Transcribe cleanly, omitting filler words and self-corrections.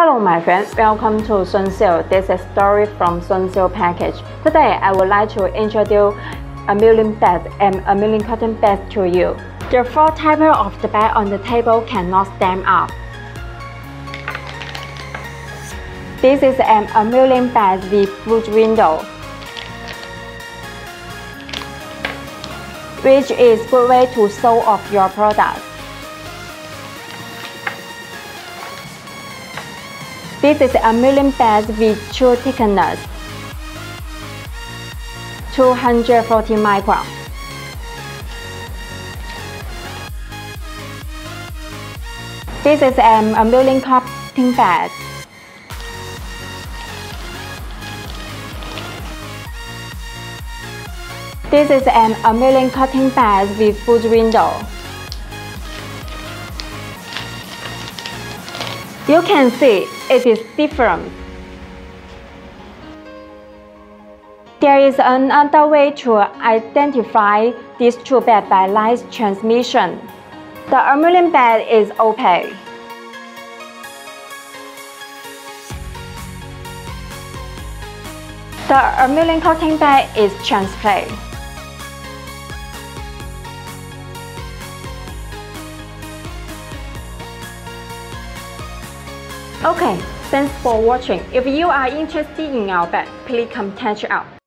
Hello my friends, welcome to Soonseal. This is a story from Soonseal package. Today I would like to introduce a million bed and a million cotton bed to you. The four types of the bed on the table cannot stand up. This is an a million bed with wood window, which is a good way to show off your product. This is a million bed with two thickness, 240 micron. This is a million cotton bed. This is a million cotton bed with wood window. You can see it is different. There is another way to identify these two beds by light transmission. The Ermulin bed is opaque. The Ermulin cotton bed is transparent. Okay, thanks for watching. If you are interested in our bed, please contact us.